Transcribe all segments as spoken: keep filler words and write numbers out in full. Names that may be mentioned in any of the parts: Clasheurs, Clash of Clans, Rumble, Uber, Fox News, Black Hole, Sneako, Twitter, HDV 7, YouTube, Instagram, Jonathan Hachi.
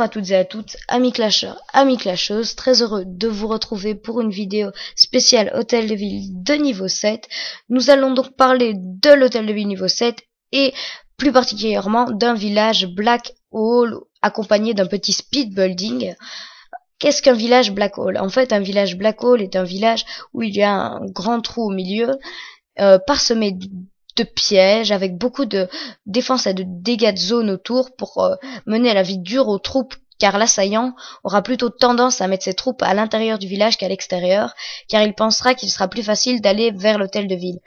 Bonjour à toutes et à toutes, amis clasheurs, amis clasheuses, très heureux de vous retrouver pour une vidéo spéciale Hôtel de Ville de niveau sept. Nous allons donc parler de l'Hôtel de Ville niveau sept et plus particulièrement d'un village Black Hole accompagné d'un petit speed building. Qu'est-ce qu'un village Black Hole? En fait, un village Black Hole est un village où il y a un grand trou au milieu euh, parsemé de de pièges avec beaucoup de défense et de dégâts de zone autour pour euh, mener la vie dure aux troupes, car l'assaillant aura plutôt tendance à mettre ses troupes à l'intérieur du village qu'à l'extérieur, car il pensera qu'il sera plus facile d'aller vers l'hôtel de ville.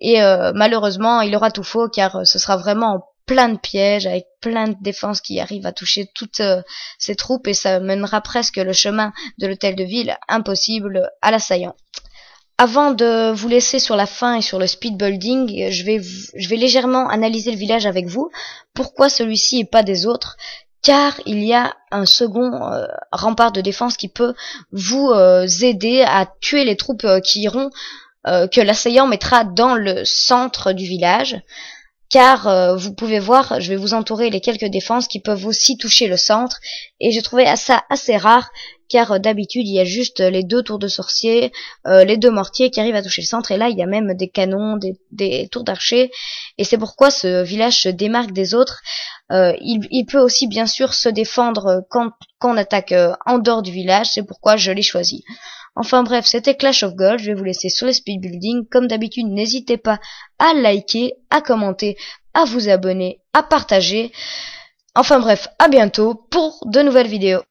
Et euh, malheureusement, il aura tout faux, car euh, ce sera vraiment plein de pièges avec plein de défenses qui arrivent à toucher toutes euh, ces troupes, et ça mènera presque le chemin de l'hôtel de ville impossible à l'assaillant. Avant de vous laisser sur la fin et sur le speed building, je vais, je vais légèrement analyser le village avec vous. Pourquoi celui-ci et pas des autres? Car il y a un second euh, rempart de défense qui peut vous euh, aider à tuer les troupes euh, qui iront, euh, que l'assaillant mettra dans le centre du village. Car euh, vous pouvez voir, je vais vous entourer les quelques défenses qui peuvent aussi toucher le centre. Et j'ai trouvé ça assez rare, car euh, d'habitude il y a juste les deux tours de sorcier, euh, les deux mortiers qui arrivent à toucher le centre. Et là il y a même des canons, des, des tours d'archers. Et c'est pourquoi ce village se démarque des autres. Euh, il, il peut aussi bien sûr se défendre quand, quand on attaque euh, en dehors du village. C'est pourquoi je l'ai choisi. Enfin bref, c'était Clash of Gold, je vais vous laisser sur les speed building. Comme d'habitude, n'hésitez pas à liker, à commenter, à vous abonner, à partager. Enfin bref, à bientôt pour de nouvelles vidéos.